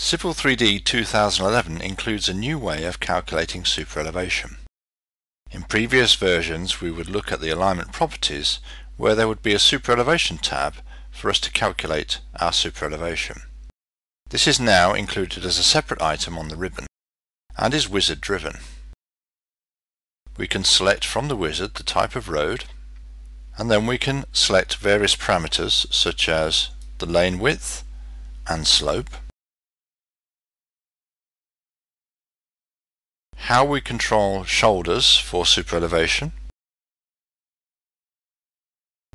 Civil 3D 2011 includes a new way of calculating superelevation. In previous versions we would look at the alignment properties where there would be a superelevation tab for us to calculate our superelevation. This is now included as a separate item on the ribbon and is wizard driven. We can select from the wizard the type of road, and then we can select various parameters such as the lane width and slope, how we control shoulders for superelevation,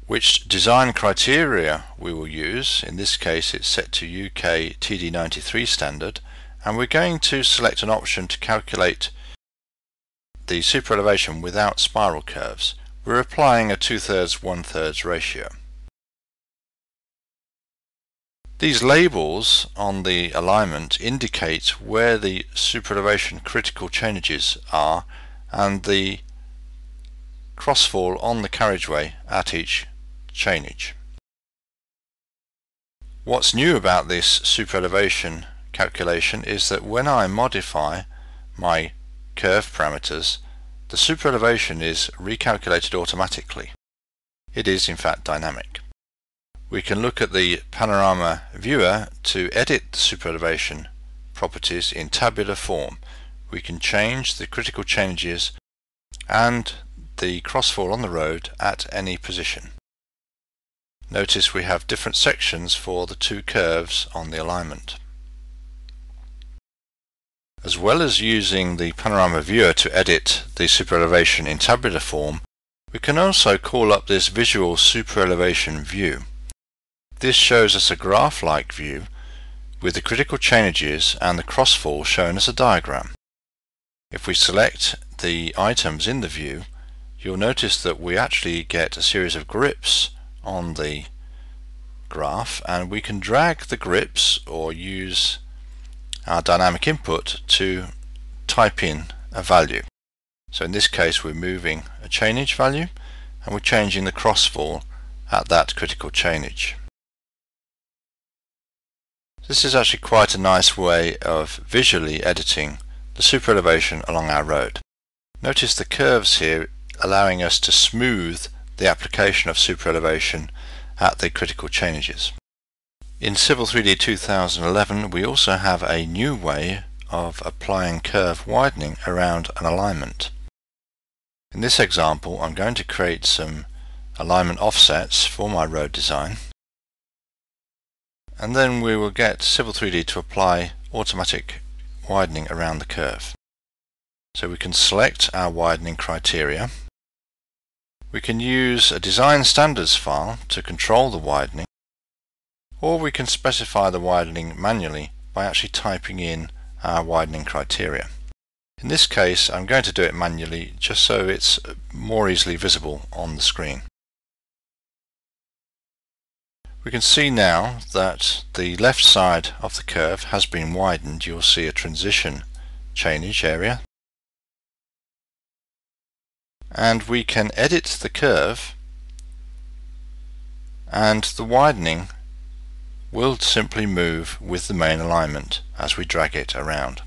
which design criteria we will use. In this case it's set to UK TD 93 standard, and we're going to select an option to calculate the superelevation without spiral curves. We're applying a 2/3, 1/3 ratio. These labels on the alignment indicate where the superelevation critical changes are and the crossfall on the carriageway at each change. What's new about this superelevation calculation is that when I modify my curve parameters, the superelevation is recalculated automatically. It is in fact dynamic. We can look at the panorama viewer to edit the superelevation properties in tabular form. We can change the critical changes and the crossfall on the road at any position. Notice we have different sections for the two curves on the alignment. As well as using the panorama viewer to edit the superelevation in tabular form, we can also call up this visual superelevation view. This shows us a graph-like view with the critical changes and the crossfall shown as a diagram. If we select the items in the view, you'll notice that we actually get a series of grips on the graph, and we can drag the grips or use our dynamic input to type in a value. So in this case we're moving a change value and we're changing the crossfall at that critical change. This is actually quite a nice way of visually editing the superelevation along our road. Notice the curves here allowing us to smooth the application of superelevation at the critical changes. In Civil 3D 2011 we also have a new way of applying curve widening around an alignment. In this example I'm going to create some alignment offsets for my road design, and then we will get Civil 3D to apply automatic widening around the curve. So we can select our widening criteria. We can use a design standards file to control the widening, or we can specify the widening manually by actually typing in our widening criteria. In this case I'm going to do it manually just so it's more easily visible on the screen. We can see now that the left side of the curve has been widened. You'll see a transition change area, and we can edit the curve and the widening will simply move with the main alignment as we drag it around.